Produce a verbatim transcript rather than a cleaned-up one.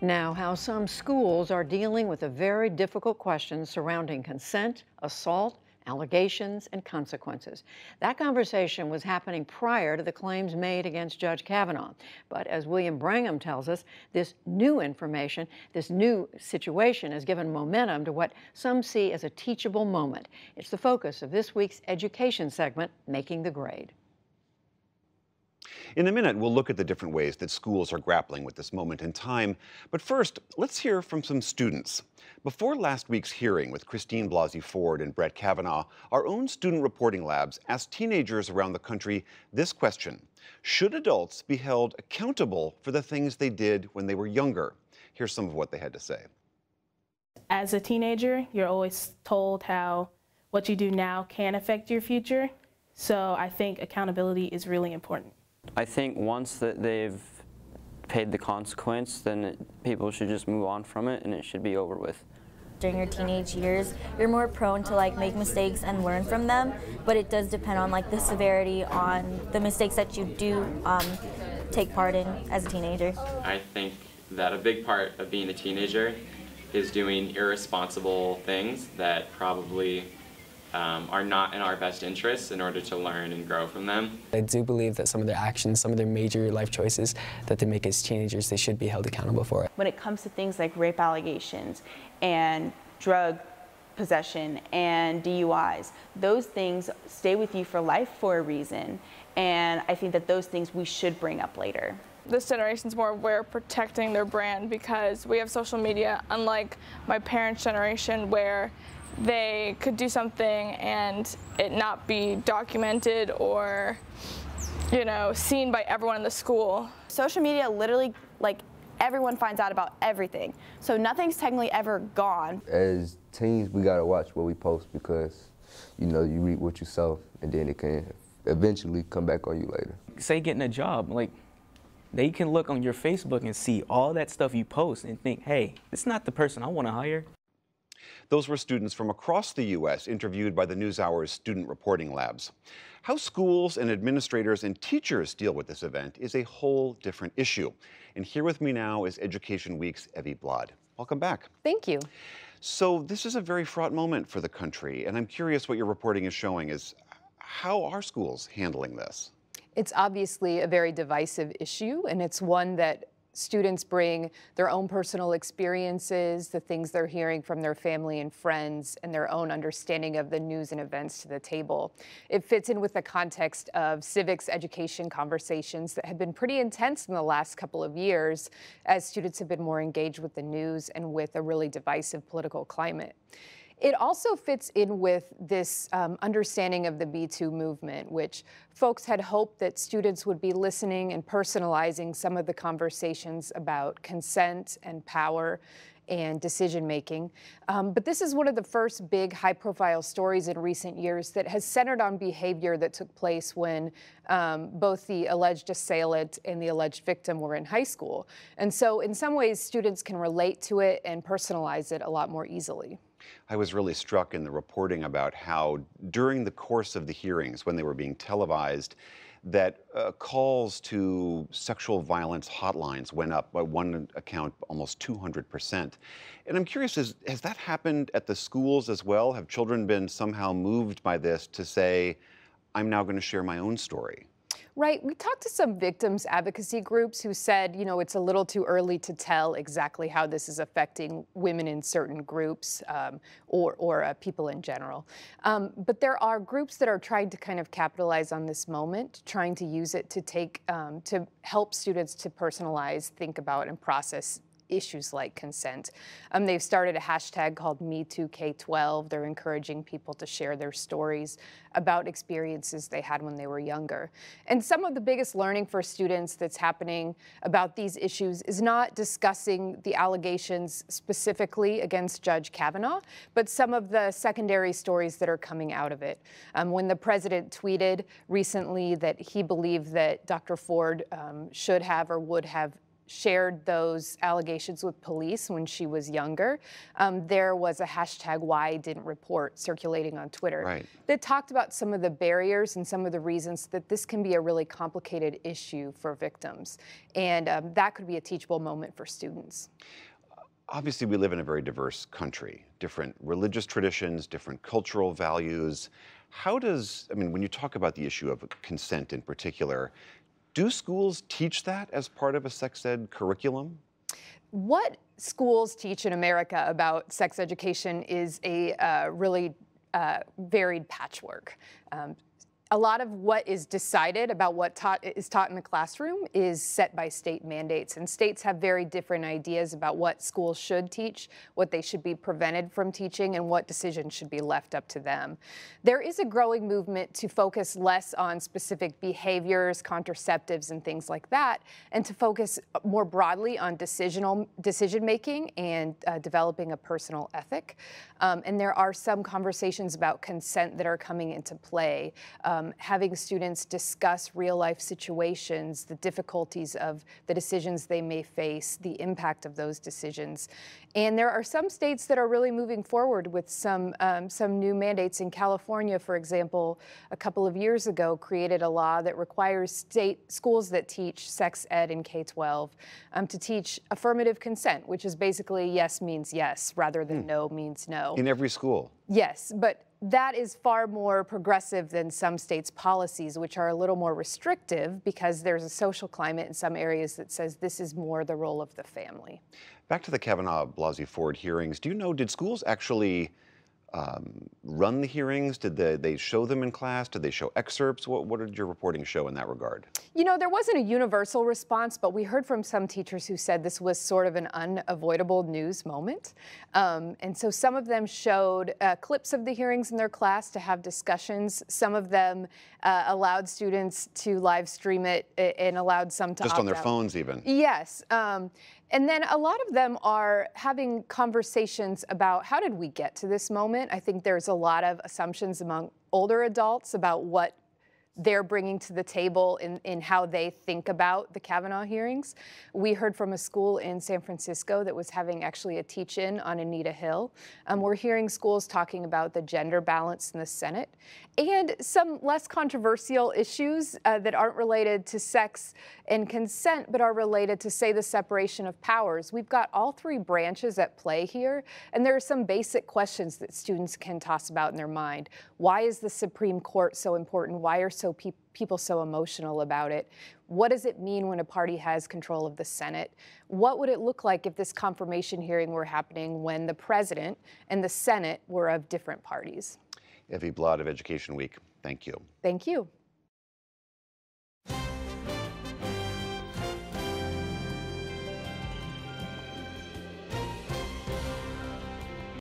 Now, how some schools are dealing with a very difficult question surrounding consent, assault, allegations, and consequences. That conversation was happening prior to the claims made against Judge Kavanaugh. But as William Brangham tells us, this new information, this new situation has given momentum to what some see as a teachable moment. It's the focus of this week's education segment, Making the Grade. In a minute, we'll look at the different ways that schools are grappling with this moment in time. But first, let's hear from some students. Before last week's hearing with Christine Blasey Ford and Brett Kavanaugh, our own Student Reporting Labs asked teenagers around the country this question: should adults be held accountable for the things they did when they were younger? Here's some of what they had to say. As a teenager, you're always told how what you do now can affect your future. So I think accountability is really important. I think once that they've paid the consequence, then it, people should just move on from it and it should be over with. During your teenage years, you're more prone to like make mistakes and learn from them, but it does depend on like the severity on the mistakes that you do um, take part in as a teenager. I think that a big part of being a teenager is doing irresponsible things that probably Um, are not in our best interests in order to learn and grow from them. I do believe that some of their actions, some of their major life choices that they make as teenagers, they should be held accountable for it. When it comes to things like rape allegations and drug possession and D U Is, those things stay with you for life for a reason, and I think that those things we should bring up later. This generation's more aware of protecting their brand because we have social media, unlike my parents' generation where they could do something and it not be documented or, you know, seen by everyone in the school. Social media literally, like, everyone finds out about everything. So nothing's technically ever gone. As teens, we gotta watch what we post because, you know, you reap what you sow and then it can eventually come back on you later. Say getting a job, like, they can look on your Facebook and see all that stuff you post and think, hey, it's not the person I wanna hire. Those were students from across the U S interviewed by the NewsHour's Student Reporting Labs. How schools and administrators and teachers deal with this event is a whole different issue. And here with me now is Education Week's Evie Blad. Welcome back. Thank you. So this is a very fraught moment for the country, and I'm curious what your reporting is showing is how are schools handling this? It's obviously a very divisive issue, and it's one that students bring their own personal experiences, the things they're hearing from their family and friends, and their own understanding of the news and events to the table. It fits in with the context of civics education conversations that have been pretty intense in the last couple of years as students have been more engaged with the news and with a really divisive political climate. It also fits in with this um, understanding of the Me Too movement, which folks had hoped that students would be listening and personalizing some of the conversations about consent and power and decision-making. Um, but this is one of the first big high-profile stories in recent years that has centered on behavior that took place when um, both the alleged assailant and the alleged victim were in high school. And so in some ways, students can relate to it and personalize it a lot more easily. I was really struck in the reporting about how during the course of the hearings, when they were being televised, that uh, calls to sexual violence hotlines went up by one account almost two hundred percent. And I'm curious, is, has that happened at the schools as well? Have children been somehow moved by this to say, I'm now going to share my own story? Right. We talked to some victims advocacy groups who said, you know, it's a little too early to tell exactly how this is affecting women in certain groups um, or, or uh, people in general. Um, but there are groups that are trying to kind of capitalize on this moment, trying to use it to take, um, to help students to personalize, think about, and process issues like consent. Um, they've started a hashtag called Me Too K twelve. They're encouraging people to share their stories about experiences they had when they were younger. And some of the biggest learning for students that's happening about these issues is not discussing the allegations specifically against Judge Kavanaugh, but some of the secondary stories that are coming out of it. Um, when the president tweeted recently that he believed that Doctor Ford um, should have or would have shared those allegations with police when she was younger, um, there was a hashtag why I didn't report circulating on Twitter right. that talked about some of the barriers and some of the reasons that this can be a really complicated issue for victims. And um, that could be a teachable moment for students. Obviously, we live in a very diverse country, different religious traditions, different cultural values. How does, I mean, when you talk about the issue of consent in particular, do schools teach that as part of a sex ed curriculum? What schools teach in America about sex education is a uh, really uh, varied patchwork. Um, A lot of what is decided about what taught, is taught in the classroom is set by state mandates, and states have very different ideas about what schools should teach, what they should be prevented from teaching, and what decisions should be left up to them. There is a growing movement to focus less on specific behaviors, contraceptives, and things like that, and to focus more broadly on decisional decision-making and uh, developing a personal ethic. Um, and there are some conversations about consent that are coming into play. Um, Um, having students discuss real-life situations, the difficulties of the decisions they may face, the impact of those decisions. And there are some states that are really moving forward with some, um, some new mandates. In California, for example, a couple of years ago, created a law that requires state schools that teach sex ed in K twelve um, to teach affirmative consent, which is basically yes means yes, rather than mm. no means no. In every school? Yes, but that is far more progressive than some states' policies, which are a little more restrictive because there's a social climate in some areas that says this is more the role of the family. Back to the Kavanaugh Blasey Ford hearings. Do you know, did schools actually um, run the hearings? Did they, they show them in class? Did they show excerpts? What, what did your reporting show in that regard? You know, there wasn't a universal response, but we heard from some teachers who said this was sort of an unavoidable news moment. Um, and so some of them showed uh, clips of the hearings in their class to have discussions. Some of them uh, allowed students to live stream it and allowed some to just on their opt out. Phones even. Yes. Um, and then a lot of them are having conversations about how did we get to this moment? I think there's a lot of assumptions among older adults about what they're bringing to the table in, in how they think about the Kavanaugh hearings. We heard from a school in San Francisco that was having actually a teach-in on Anita Hill. Um, we're hearing schools talking about the gender balance in the Senate and some less controversial issues uh, that aren't related to sex and consent, but are related to, say, the separation of powers. We've got all three branches at play here, and there are some basic questions that students can toss about in their mind. Why is the Supreme Court so important? Why are so Pe- people so emotional about it? What does it mean when a party has control of the Senate? What would it look like if this confirmation hearing were happening when the president and the Senate were of different parties? Evie Blad of Education Week, thank you. Thank you.